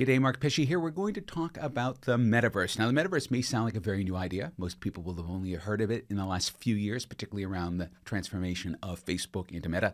G'day, Mark Pesce here. We're going to talk about the metaverse. Now, the metaverse may sound like a very new idea. Most people will have only heard of it in the last few years, particularly around the transformation of Facebook into Meta.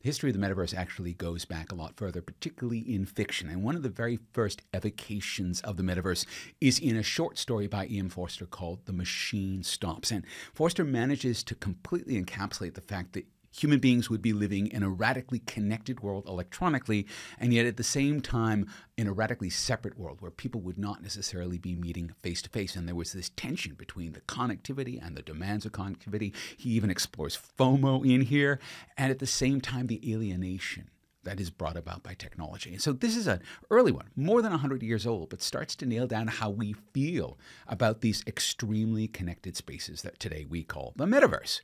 The history of the metaverse actually goes back a lot further, particularly in fiction. And one of the very first evocations of the metaverse is in a short story by E. M. Forster called The Machine Stops. And Forster manages to completely encapsulate the fact that human beings would be living in a radically connected world electronically, and yet at the same time in a radically separate world where people would not necessarily be meeting face-to-face. And there was this tension between the connectivity and the demands of connectivity. He even explores FOMO in here, and at the same time the alienation that is brought about by technology. And so this is an early one, more than 100 years old, but starts to nail down how we feel about these extremely connected spaces that today we call the metaverse.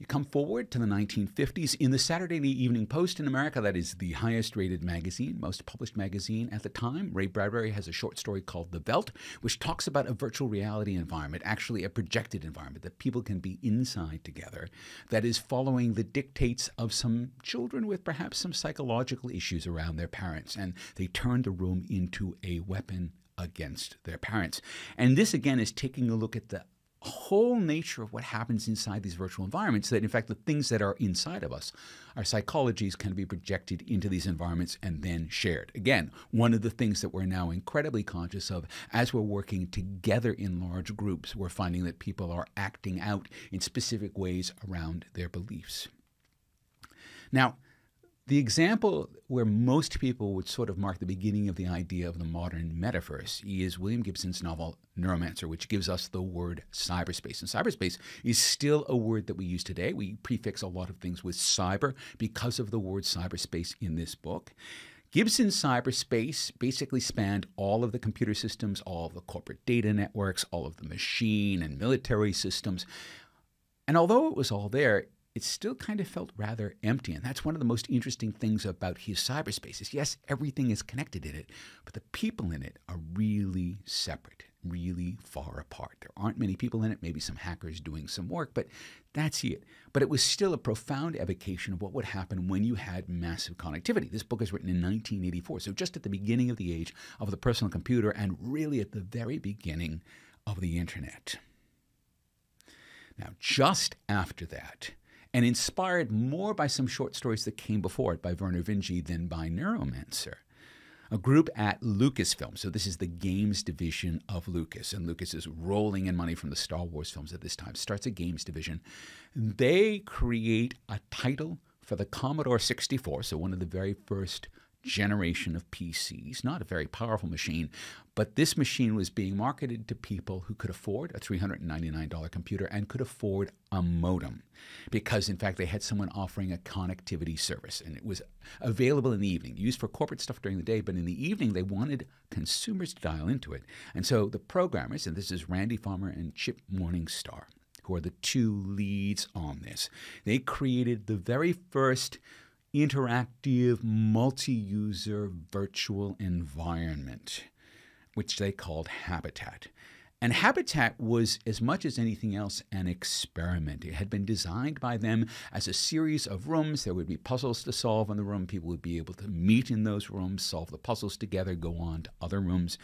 You come forward to the 1950s in the Saturday Evening Post in America. That is the highest rated magazine, most published magazine at the time. Ray Bradbury has a short story called The Veldt, which talks about a virtual reality environment, actually a projected environment that people can be inside together, that is following the dictates of some children with perhaps some psychological issues around their parents. And they turn the room into a weapon against their parents. And this, again, is taking a look at the whole nature of what happens inside these virtual environments, that in fact the things that are inside of us, our psychologies, can be projected into these environments and then shared. Again, one of the things that we're now incredibly conscious of as we're working together in large groups, we're finding that people are acting out in specific ways around their beliefs. Now, the example where most people would sort of mark the beginning of the idea of the modern metaverse is William Gibson's novel Neuromancer, which gives us the word cyberspace. And cyberspace is still a word that we use today. We prefix a lot of things with cyber because of the word cyberspace in this book. Gibson's cyberspace basically spanned all of the computer systems, all of the corporate data networks, all of the machine and military systems. And although it was all there, it still kind of felt rather empty. And that's one of the most interesting things about his cyberspace is, yes, everything is connected in it, but the people in it are really separate, really far apart. There aren't many people in it, maybe some hackers doing some work, but that's it. But it was still a profound evocation of what would happen when you had massive connectivity. This book is written in 1984, so just at the beginning of the age of the personal computer and really at the very beginning of the internet. Now, just after that, and inspired more by some short stories that came before it by Vernor Vinge than by Neuromancer, a group at Lucasfilm, so this is the games division of Lucas, and Lucas is rolling in money from the Star Wars films at this time, starts a games division. They create a title for the Commodore 64, so one of the very first generation of PCs, not a very powerful machine, but this machine was being marketed to people who could afford a $399 computer and could afford a modem, because in fact they had someone offering a connectivity service, and it was available in the evening, used for corporate stuff during the day, but in the evening they wanted consumers to dial into it. And so the programmers, and this is Randy Farmer and Chip Morningstar, who are the two leads on this, they created the very first interactive, multi-user virtual environment, which they called Habitat. And Habitat was, as much as anything else, an experiment. It had been designed by them as a series of rooms. There would be puzzles to solve in the room. People would be able to meet in those rooms, solve the puzzles together, go on to other rooms.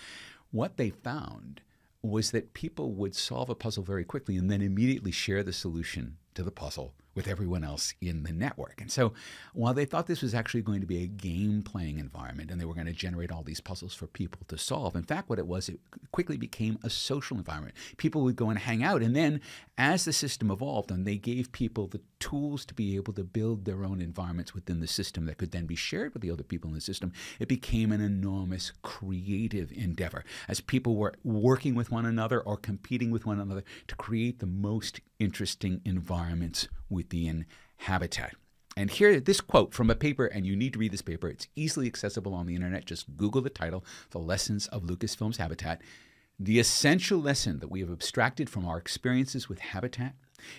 What they found was that people would solve a puzzle very quickly and then immediately share the solution to the puzzle with everyone else in the network. And so while they thought this was actually going to be a game-playing environment and they were going to generate all these puzzles for people to solve, in fact, what it was, it quickly became a social environment. People would go and hang out, and then as the system evolved and they gave people the tools to be able to build their own environments within the system that could then be shared with the other people in the system, it became an enormous creative endeavor as people were working with one another or competing with one another to create the most interesting environments within Habitat. And here, this quote from a paper, and you need to read this paper, it's easily accessible on the internet, just Google the title, The Lessons of Lucasfilm's Habitat. The essential lesson that we have abstracted from our experiences with Habitat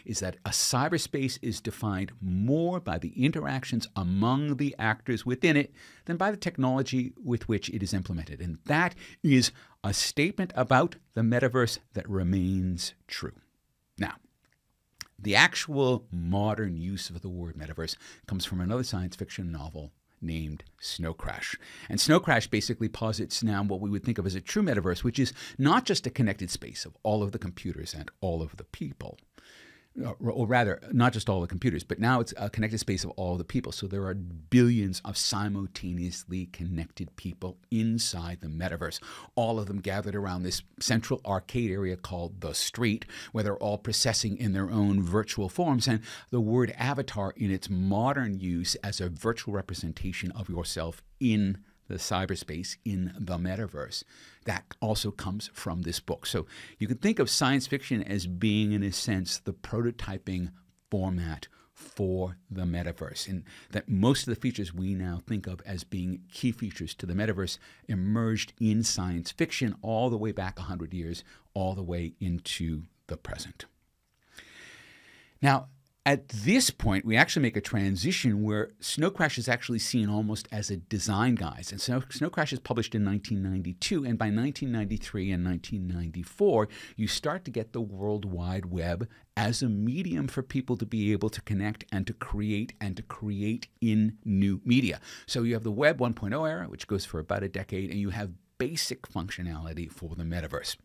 is that a cyberspace is defined more by the interactions among the actors within it than by the technology with which it is implemented. And that is a statement about the metaverse that remains true. Now, the actual modern use of the word metaverse comes from another science fiction novel, named Snow Crash. And Snow Crash basically posits now what we would think of as a true metaverse, which is not just a connected space of all of the computers and all of the people. Or rather, not just all the computers, but now it's a connected space of all the people. So there are billions of simultaneously connected people inside the metaverse, all of them gathered around this central arcade area called the street, where they're all processing in their own virtual forms. And the word avatar in its modern use as a virtual representation of yourself in the cyberspace, in the metaverse. That also comes from this book. So you can think of science fiction as being, in a sense, the prototyping format for the metaverse, and that most of the features we now think of as being key features to the metaverse emerged in science fiction all the way back 100 years, all the way into the present. Now, at this point, we actually make a transition where Snow Crash is actually seen almost as a design guide. And Snow Crash is published in 1992, and by 1993 and 1994, you start to get the World Wide Web as a medium for people to be able to connect and to create in new media. So you have the Web 1.0 era, which goes for about a decade, and you have basic functionality for the metaverse.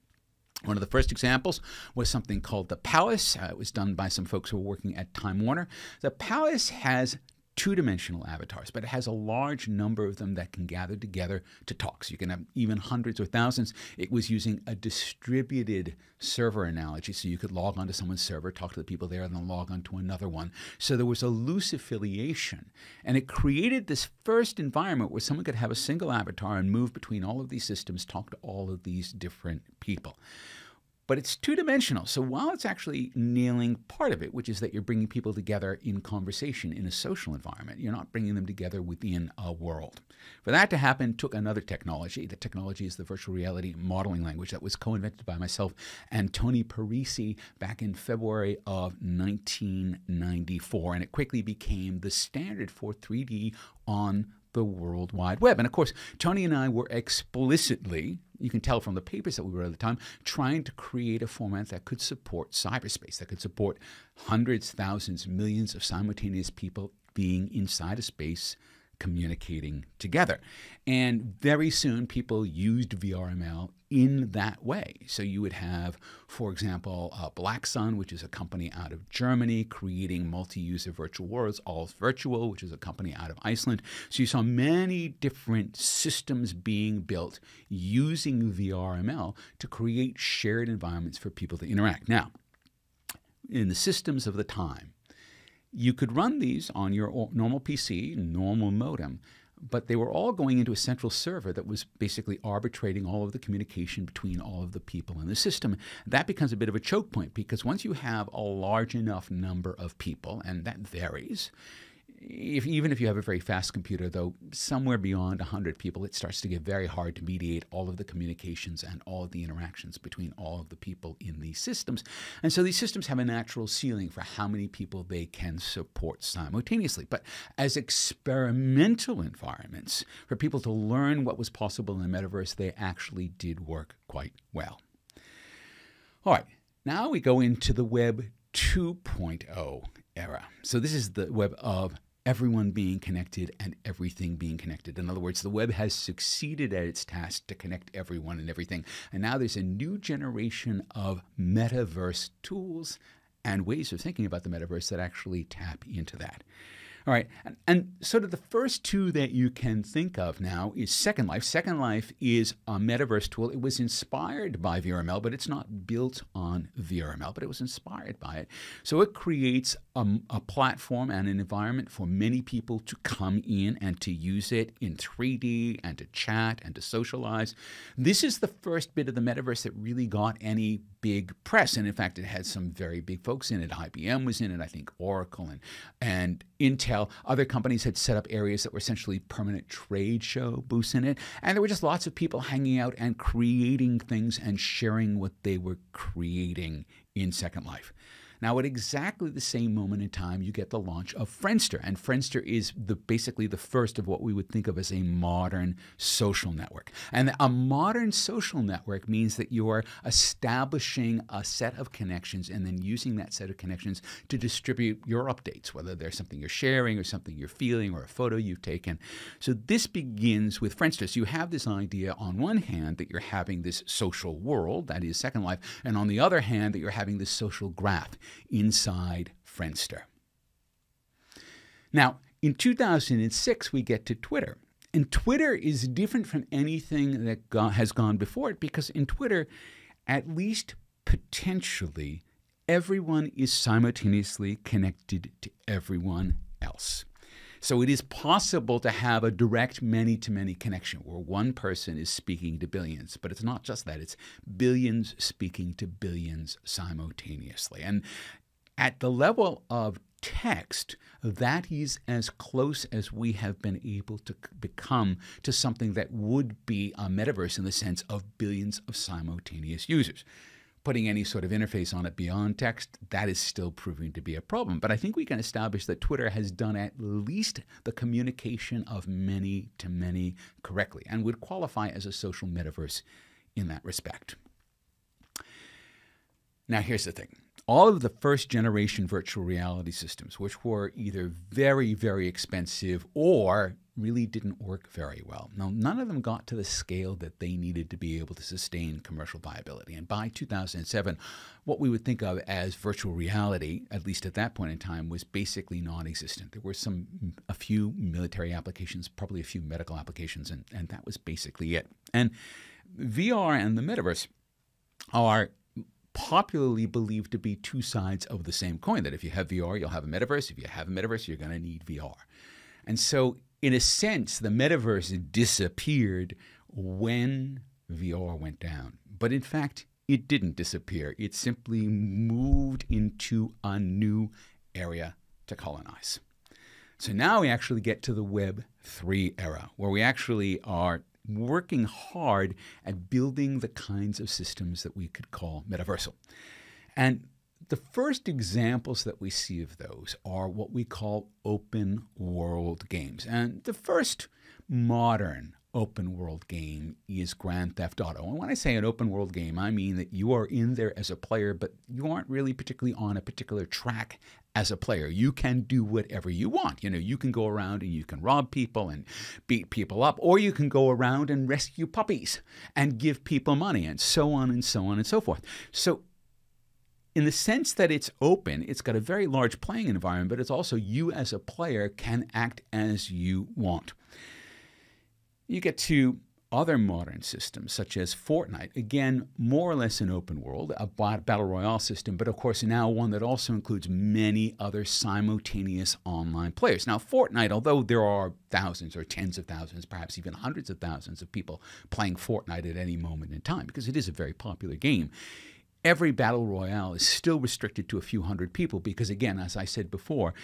One of the first examples was something called The Palace. It was done by some folks who were working at Time Warner. The Palace has two-dimensional avatars, but it has a large number of them that can gather together to talk. So you can have even hundreds or thousands. It was using a distributed server analogy, so you could log onto someone's server, talk to the people there, and then log onto another one. So there was a loose affiliation, and it created this first environment where someone could have a single avatar and move between all of these systems, talk to all of these different people. But it's two-dimensional, so while it's actually nailing part of it, which is that you're bringing people together in conversation in a social environment, you're not bringing them together within a world. For that to happen took another technology. The technology is the virtual reality modeling language that was co-invented by myself and Tony Parisi back in February of 1994, and it quickly became the standard for 3D on the World Wide Web. And of course, Tony and I were explicitly, you can tell from the papers that we wrote at the time, trying to create a format that could support cyberspace, that could support hundreds, thousands, millions of simultaneous people being inside a space communicating together. And very soon people used VRML in that way. So you would have, for example, Black Sun, which is a company out of Germany, creating multi-user virtual worlds, All Virtual, which is a company out of Iceland. So you saw many different systems being built using VRML to create shared environments for people to interact. Now, in the systems of the time, you could run these on your normal PC, normal modem, but they were all going into a central server that was basically arbitrating all of the communication between all of the people in the system. That becomes a bit of a choke point, because once you have a large enough number of people, and that varies, even if you have a very fast computer, though, somewhere beyond 100 people, it starts to get very hard to mediate all of the communications and all of the interactions between all of the people in these systems. And so these systems have a natural ceiling for how many people they can support simultaneously. But as experimental environments for people to learn what was possible in the metaverse, they actually did work quite well. All right, now we go into the Web 2.0 era. So this is the web of everyone being connected and everything being connected. In other words, the web has succeeded at its task to connect everyone and everything. And now there's a new generation of metaverse tools and ways of thinking about the metaverse that actually tap into that. All right, and sort of the first two that you can think of now is Second Life. Second Life is a metaverse tool. It was inspired by VRML, but it's not built on VRML, but it was inspired by it. So it creates a platform and an environment for many people to come in and to use it in 3D and to chat and to socialize. This is the first bit of the metaverse that really got any big press, and in fact, it had some very big folks in it. IBM was in it, I think Oracle and Intel. Other companies had set up areas that were essentially permanent trade show booths in it, and there were just lots of people hanging out and creating things and sharing what they were creating in Second Life. Now, at exactly the same moment in time, you get the launch of Friendster. And Friendster is basically the first of what we would think of as a modern social network. And a modern social network means that you're establishing a set of connections and then using that set of connections to distribute your updates, whether there's something you're sharing or something you're feeling or a photo you've taken. So this begins with Friendster. So you have this idea on one hand that you're having this social world, that is Second Life, and on the other hand that you're having this social graph inside Friendster. Now, in 2006, we get to Twitter. And Twitter is different from anything that has gone before it, because in Twitter, at least potentially, everyone is simultaneously connected to everyone else. So it is possible to have a direct many-to-many connection where one person is speaking to billions. But it's not just that. It's billions speaking to billions simultaneously. And at the level of text, that is as close as we have been able to become to something that would be a metaverse in the sense of billions of simultaneous users. Putting any sort of interface on it beyond text, that is still proving to be a problem. But I think we can establish that Twitter has done at least the communication of many to many correctly and would qualify as a social metaverse in that respect. Now, here's the thing. All of the first generation virtual reality systems, which were either very, very expensive or really didn't work very well. Now, none of them got to the scale that they needed to be able to sustain commercial viability. And by 2007, what we would think of as virtual reality, at least at that point in time, was basically non-existent. There were a few military applications, probably a few medical applications, and that was basically it. And VR and the metaverse are popularly believed to be two sides of the same coin, that if you have VR, you'll have a metaverse. If you have a metaverse, you're going to need VR. And so, in a sense, the metaverse disappeared when VR went down. But in fact, it didn't disappear. It simply moved into a new area to colonize. So now we actually get to the Web 3 era, where we actually are working hard at building the kinds of systems that we could call metaversal. And the first examples that we see of those are what we call open world games. And the first modern open world game is Grand Theft Auto. And when I say an open world game, I mean that you are in there as a player, but you aren't really particularly on a particular track as a player. You can do whatever you want. You know, you can go around and you can rob people and beat people up, or you can go around and rescue puppies and give people money and so on and so on and so forth. So in the sense that it's open, it's got a very large playing environment, but it's also you as a player can act as you want. You get to other modern systems, such as Fortnite. Again, more or less an open world, a battle royale system, but of course now one that also includes many other simultaneous online players. Now, Fortnite, although there are thousands or tens of thousands, perhaps even hundreds of thousands of people playing Fortnite at any moment in time, because it is a very popular game, every battle royale is still restricted to a few hundred people because, again, as I said before,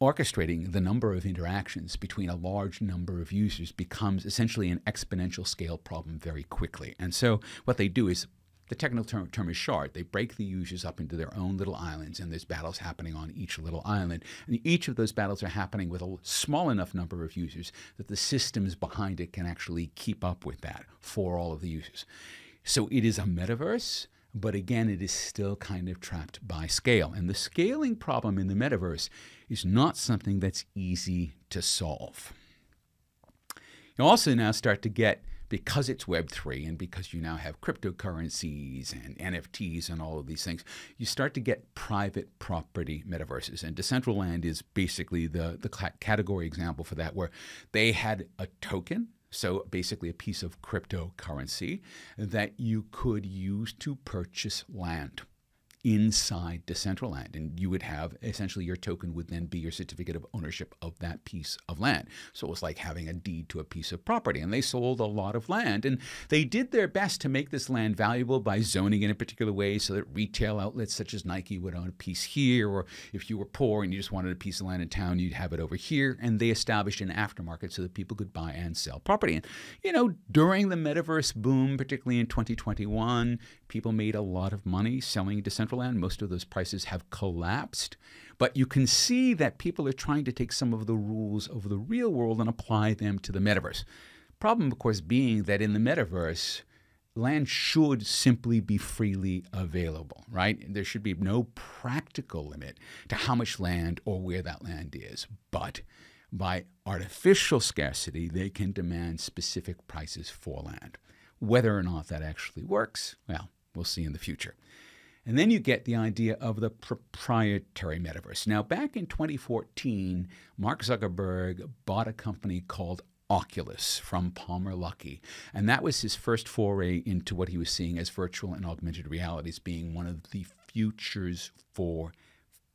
orchestrating the number of interactions between a large number of users becomes essentially an exponential scale problem very quickly. And so what they do is, the technical term is shard. They break the users up into their own little islands, and there's battles happening on each little island. And each of those battles are happening with a small enough number of users that the systems behind it can actually keep up with that for all of the users. So it is a metaverse. But again, it is still kind of trapped by scale. And the scaling problem in the metaverse is not something that's easy to solve. You also now start to get, because it's Web3 and because you now have cryptocurrencies and NFTs and all of these things, you start to get private property metaverses. And Decentraland is basically the category example for that, where they had a token. So basically a piece of cryptocurrency that you could use to purchase land inside Decentraland. And you would have essentially your token would then be your certificate of ownership of that piece of land. So it was like having a deed to a piece of property. And they sold a lot of land. And they did their best to make this land valuable by zoning in a particular way so that retail outlets such as Nike would own a piece here. Or if you were poor and you just wanted a piece of land in town, you'd have it over here. And they established an aftermarket so that people could buy and sell property. And, you know, during the metaverse boom, particularly in 2021, people made a lot of money selling Decentraland Decentraland. Most of those prices have collapsed. But you can see that people are trying to take some of the rules of the real world and apply them to the metaverse. Problem, of course, being that in the metaverse, land should simply be freely available, right? There should be no practical limit to how much land or where that land is. But by artificial scarcity, they can demand specific prices for land. Whether or not that actually works, well, we'll see in the future. And then you get the idea of the proprietary metaverse. Now, back in 2014, Mark Zuckerberg bought a company called Oculus from Palmer Luckey. And that was his first foray into what he was seeing as virtual and augmented realities being one of the futures for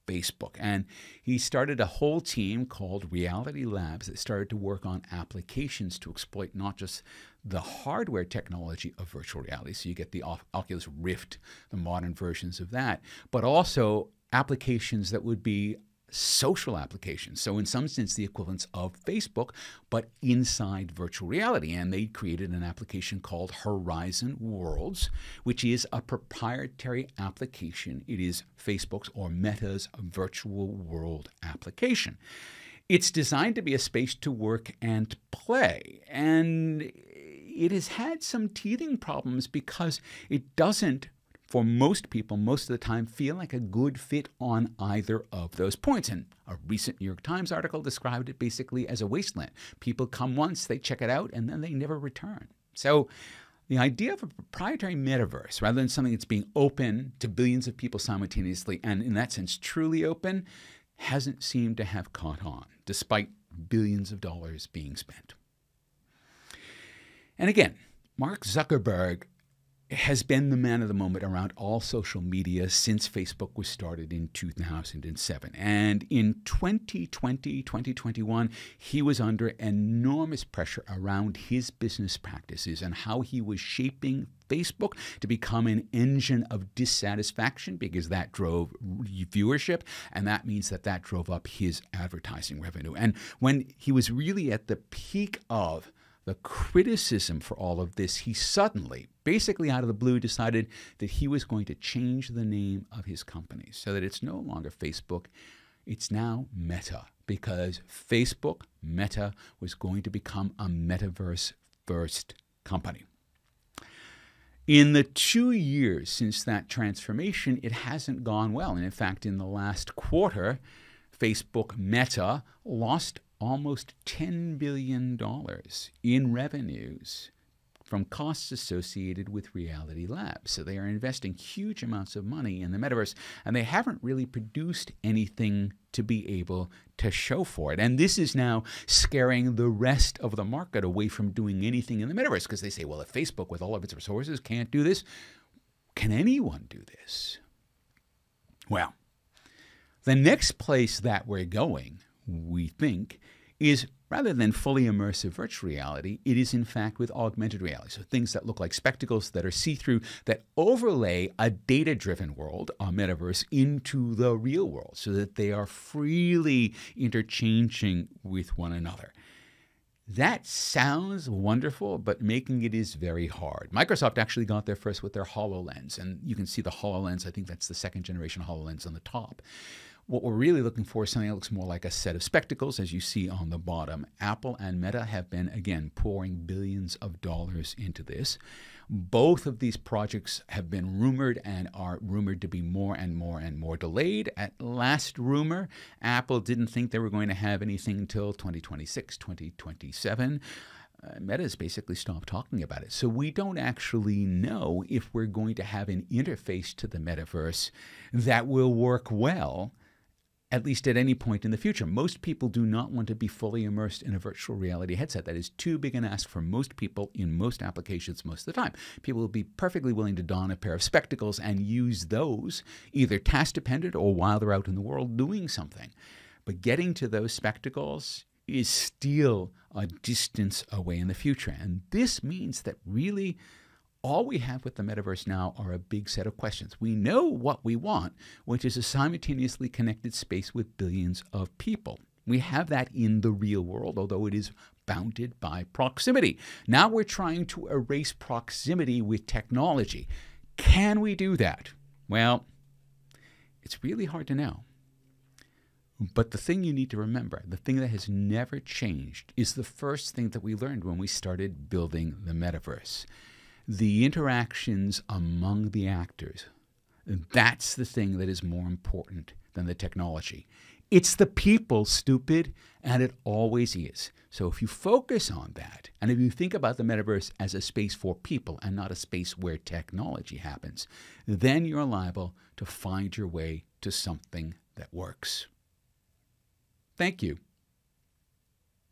Facebook. And he started a whole team called Reality Labs that started to work on applications to exploit not just the hardware technology of virtual reality, so you get the Oculus Rift, the modern versions of that, but also applications that would be social applications. So in some sense, the equivalents of Facebook, but inside virtual reality. And they created an application called Horizon Worlds, which is a proprietary application. It is Facebook's or Meta's virtual world application. It's designed to be a space to work and play. And it has had some teething problems because it doesn't, for most people, most of the time, feel like a good fit on either of those points. And a recent New York Times article described it basically as a wasteland. People come once, they check it out, and then they never return. So the idea of a proprietary metaverse, rather than something that's being open to billions of people simultaneously, and in that sense truly open, hasn't seemed to have caught on, despite billions of dollars being spent. And again, Mark Zuckerberg has been the man of the moment around all social media since Facebook was started in 2007. And in 2020, 2021, he was under enormous pressure around his business practices and how he was shaping Facebook to become an engine of dissatisfaction, because that drove viewership, and that means that that drove up his advertising revenue. And when he was really at the peak of the criticism for all of this, he suddenly, basically out of the blue, decided that he was going to change the name of his company so that it's no longer Facebook, it's now Meta, because Facebook, Meta, was going to become a metaverse-first company. In the 2 years since that transformation, it hasn't gone well. And in fact, in the last quarter, Facebook Meta lost almost $10 billion in revenues from costs associated with Reality Labs. So they are investing huge amounts of money in the metaverse, and they haven't really produced anything to be able to show for it. And this is now scaring the rest of the market away from doing anything in the metaverse, because they say, well, if Facebook, with all of its resources, can't do this, can anyone do this? Well, the next place that we're going, we think, is rather than fully immersive virtual reality, it is in fact with augmented reality. So things that look like spectacles, that are see-through, that overlay a data-driven world, a metaverse, into the real world so that they are freely interchanging with one another. That sounds wonderful, but making it is very hard. Microsoft actually got there first with their HoloLens, and you can see the HoloLens, I think that's the second generation HoloLens on the top. What we're really looking for is something that looks more like a set of spectacles, as you see on the bottom. Apple and Meta have been, again, pouring billions of dollars into this. Both of these projects have been rumored and are rumored to be more and more delayed. At last rumor, Apple didn't think they were going to have anything until 2026, 2027. Meta's basically stopped talking about it. So we don't actually know if we're going to have an interface to the metaverse that will work well, at least at any point in the future. Most people do not want to be fully immersed in a virtual reality headset. That is too big an ask for most people in most applications most of the time. People will be perfectly willing to don a pair of spectacles and use those either task-dependent or while they're out in the world doing something. But getting to those spectacles is still a distance away in the future. And this means that really all we have with the metaverse now are a big set of questions. We know what we want, which is a simultaneously connected space with billions of people. We have that in the real world, although it is bounded by proximity. Now we're trying to erase proximity with technology. Can we do that? Well, It's really hard to know. But the thing you need to remember, the thing that has never changed, is the first thing that we learned when we started building the metaverse. The interactions among the actors. That's the thing that is more important than the technology. It's the people, stupid, and it always is. So if you focus on that, and if you think about the metaverse as a space for people and not a space where technology happens, then you're liable to find your way to something that works. Thank you.